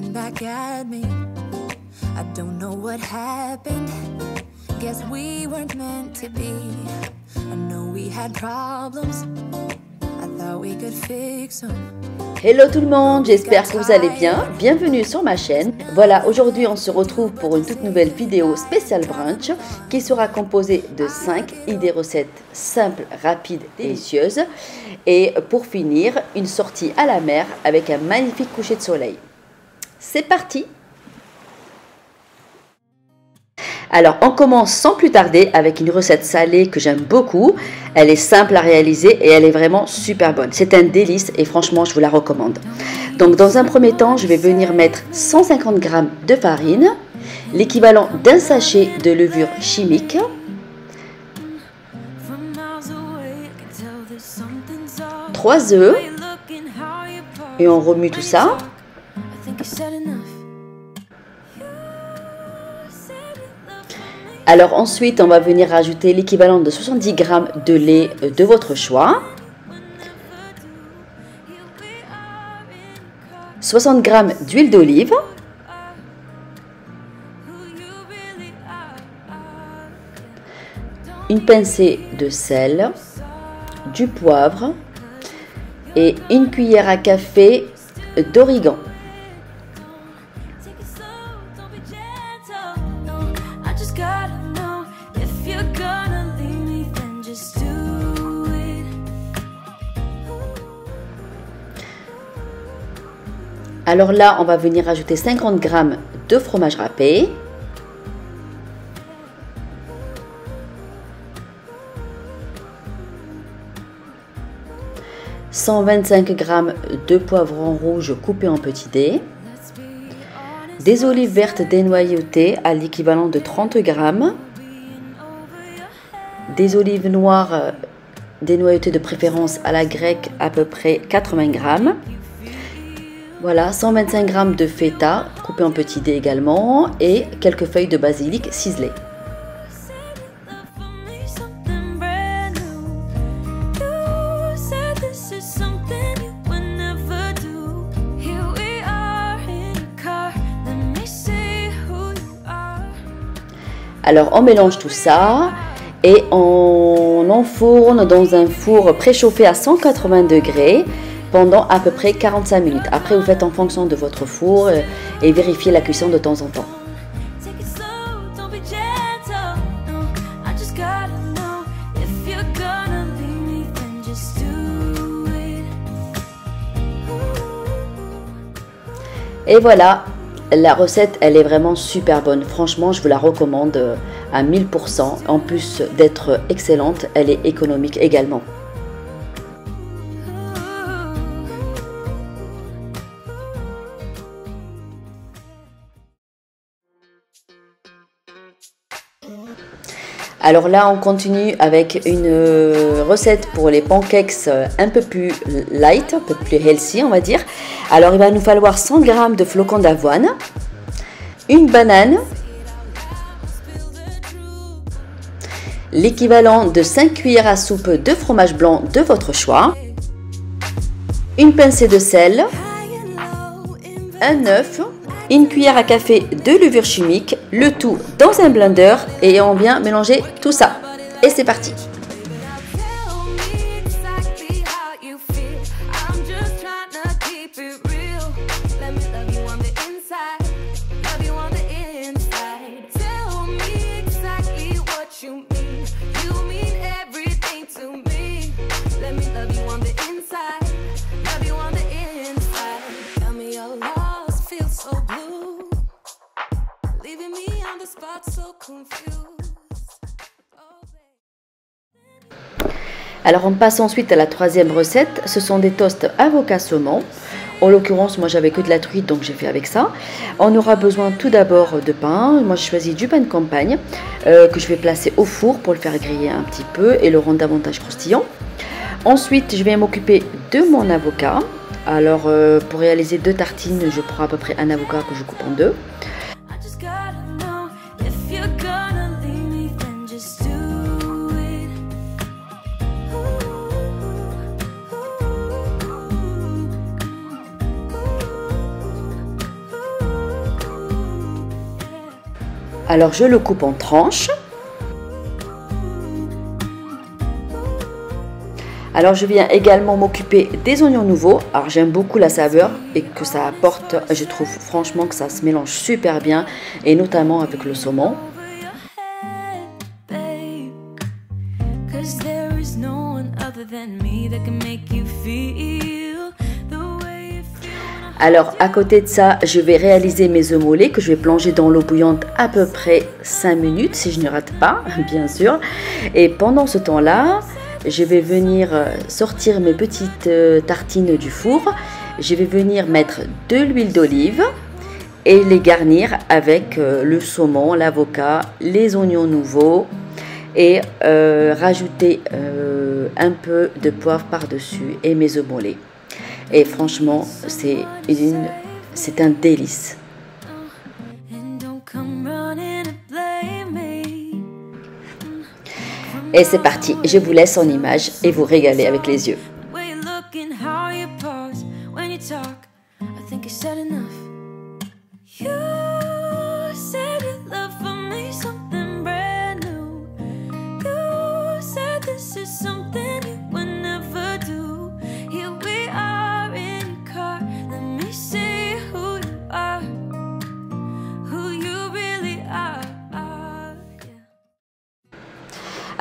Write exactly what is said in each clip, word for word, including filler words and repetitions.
looking back at me. I don't know what happened. Guess we weren't meant to be. I know we had problems. I thought we could fix them. Hello tout le monde, j'espère que vous allez bien, bienvenue sur ma chaîne. Voilà, aujourd'hui on se retrouve pour une toute nouvelle vidéo spéciale brunch qui sera composée de cinq idées recettes simples, rapides, délicieuses. Et pour finir, une sortie à la mer avec un magnifique coucher de soleil. C'est parti! Alors on commence sans plus tarder avec une recette salée que j'aime beaucoup. Elle est simple à réaliser et elle est vraiment super bonne. C'est un délice et franchement je vous la recommande. Donc dans un premier temps je vais venir mettre cent cinquante grammes de farine, l'équivalent d'un sachet de levure chimique. trois œufs et on remue tout ça. Alors ensuite, on va venir rajouter l'équivalent de soixante-dix grammes de lait de votre choix, soixante grammes d'huile d'olive, une pincée de sel, du poivre et une cuillère à café d'origan. Alors là, on va venir ajouter cinquante grammes de fromage râpé, cent vingt-cinq grammes de poivrons rouges coupés en petits dés, des olives vertes dénoyautées à l'équivalent de trente grammes, des olives noires dénoyautées de préférence à la grecque à peu près quatre-vingts grammes. Voilà, cent vingt-cinq grammes de feta, coupé en petits dés également, et quelques feuilles de basilic ciselées. Alors on mélange tout ça et on enfourne dans un four préchauffé à cent quatre-vingts degrés. Pendant à peu près quarante-cinq minutes. Après, vous faites en fonction de votre four et vérifiez la cuisson de temps en temps. Et voilà, la recette, elle est vraiment super bonne. Franchement, je vous la recommande à mille pour cent. En plus d'être excellente, elle est économique également. Alors là, on continue avec une recette pour les pancakes un peu plus light, un peu plus healthy, on va dire. Alors, il va nous falloir cent grammes de flocons d'avoine, une banane, l'équivalent de cinq cuillères à soupe de fromage blanc de votre choix, une pincée de sel, un œuf, une cuillère à café de levure chimique, le tout dans un blender et on vient mélanger tout ça. Et c'est parti! Alors on passe ensuite à la troisième recette, ce sont des toasts avocat saumon. En l'occurrence moi j'avais que de la truite donc j'ai fait avec ça. On aura besoin tout d'abord de pain, moi je choisis du pain de campagne euh, que je vais placer au four pour le faire griller un petit peu et le rendre davantage croustillant. Ensuite je vais m'occuper de mon avocat. Alors euh, pour réaliser deux tartines je prends à peu près un avocat que je coupe en deux. Alors je le coupe en tranches. Alors je viens également m'occuper des oignons nouveaux. Alors j'aime beaucoup la saveur et que ça apporte, je trouve franchement que ça se mélange super bien et notamment avec le saumon. Alors à côté de ça, je vais réaliser mes œufs mollets que je vais plonger dans l'eau bouillante à peu près cinq minutes si je ne rate pas, bien sûr. Et pendant ce temps-là, je vais venir sortir mes petites tartines du four. Je vais venir mettre de l'huile d'olive et les garnir avec le saumon, l'avocat, les oignons nouveaux et euh, rajouter euh, un peu de poivre par-dessus et mes œufs mollets. Et franchement, c'est une, c'est un délice. Et c'est parti, je vous laisse en image et vous régalez avec les yeux.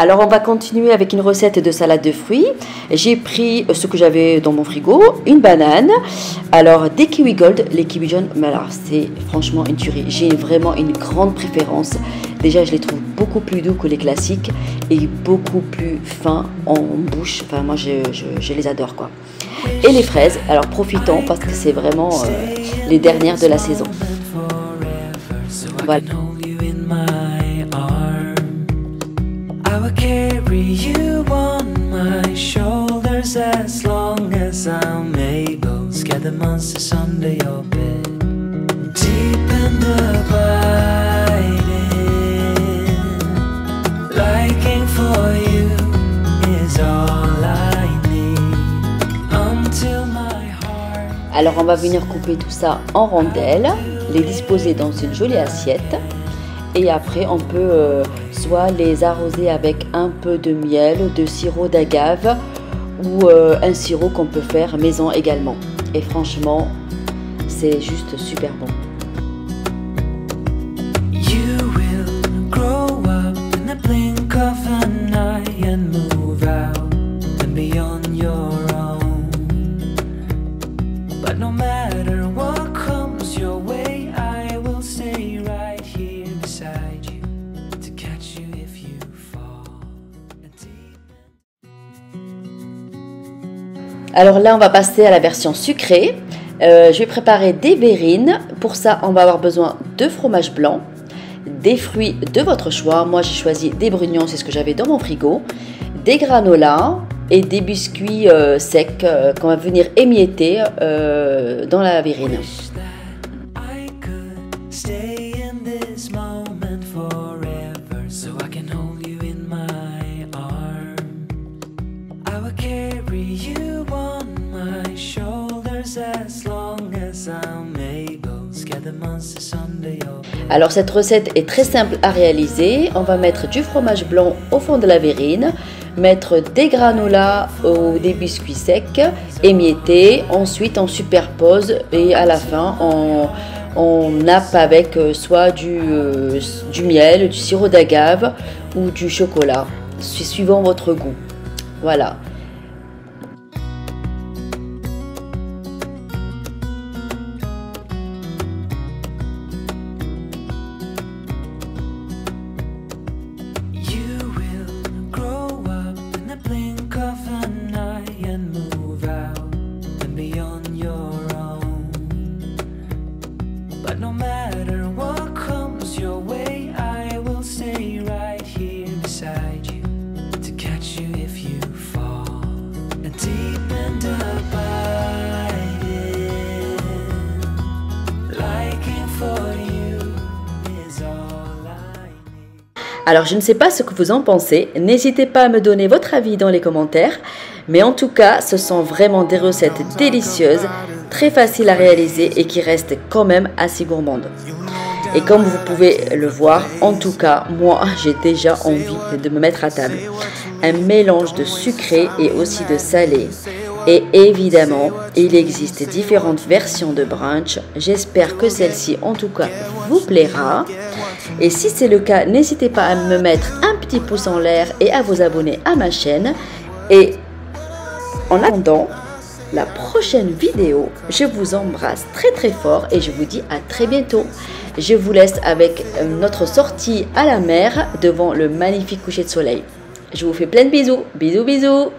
Alors on va continuer avec une recette de salade de fruits. J'ai pris ce que j'avais dans mon frigo, une banane, alors des kiwis gold, les kiwis jaunes, mais alors c'est franchement une tuerie. J'ai vraiment une grande préférence. Déjà je les trouve beaucoup plus doux que les classiques et beaucoup plus fins en bouche. Enfin moi je, je, je les adore quoi. Et les fraises, alors profitons parce que c'est vraiment euh, les dernières de la saison. Voilà. Carry you on my shoulders as long as I'm able. Scare the monsters under your bed. Deep and abiding, liking for you is all I need until my heart. Alors on va venir couper tout ça en rondelles, les disposer dans une jolie assiette. Et après on peut euh, soit les arroser avec un peu de miel, de sirop d'agave ou euh, un sirop qu'on peut faire maison également. Et franchement, c'est juste super bon. Alors là, on va passer à la version sucrée. Euh, je vais préparer des verrines. Pour ça, on va avoir besoin de fromage blanc, des fruits de votre choix. Moi, j'ai choisi des brugnons, c'est ce que j'avais dans mon frigo. Des granolas et des biscuits euh, secs euh, qu'on va venir émietter euh, dans la verrine. Alors cette recette est très simple à réaliser. On va mettre du fromage blanc au fond de la verrine, mettre des granolas ou des biscuits secs, émiettés. Ensuite on superpose et à la fin on, on nappe avec soit du, euh, du miel, du sirop d'agave ou du chocolat, suivant votre goût. Voilà. Alors je ne sais pas ce que vous en pensez, n'hésitez pas à me donner votre avis dans les commentaires, mais en tout cas ce sont vraiment des recettes délicieuses, très faciles à réaliser et qui restent quand même assez gourmandes. Et comme vous pouvez le voir, en tout cas, moi, j'ai déjà envie de me mettre à table. Un mélange de sucré et aussi de salé. Et évidemment, il existe différentes versions de brunch. J'espère que celle-ci, en tout cas, vous plaira. Et si c'est le cas, n'hésitez pas à me mettre un petit pouce en l'air et à vous abonner à ma chaîne. Et en attendant la prochaine vidéo, je vous embrasse très très fort et je vous dis à très bientôt. Je vous laisse avec notre sortie à la mer devant le magnifique coucher de soleil. Je vous fais plein de bisous. Bisous, bisous.